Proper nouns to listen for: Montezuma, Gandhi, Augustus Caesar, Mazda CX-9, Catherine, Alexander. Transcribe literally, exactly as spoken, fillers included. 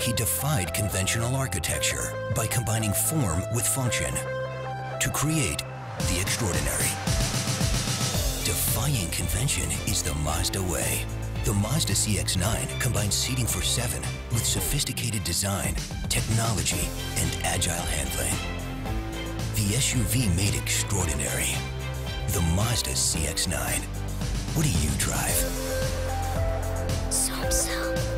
he defied conventional architecture by combining form with function to create the extraordinary. Defying convention is the Mazda way. The Mazda C X nine combines seating for seven with sophisticated design, technology, and agile handling. The S U V made extraordinary. The Mazda C X nine. What do you drive? So, so.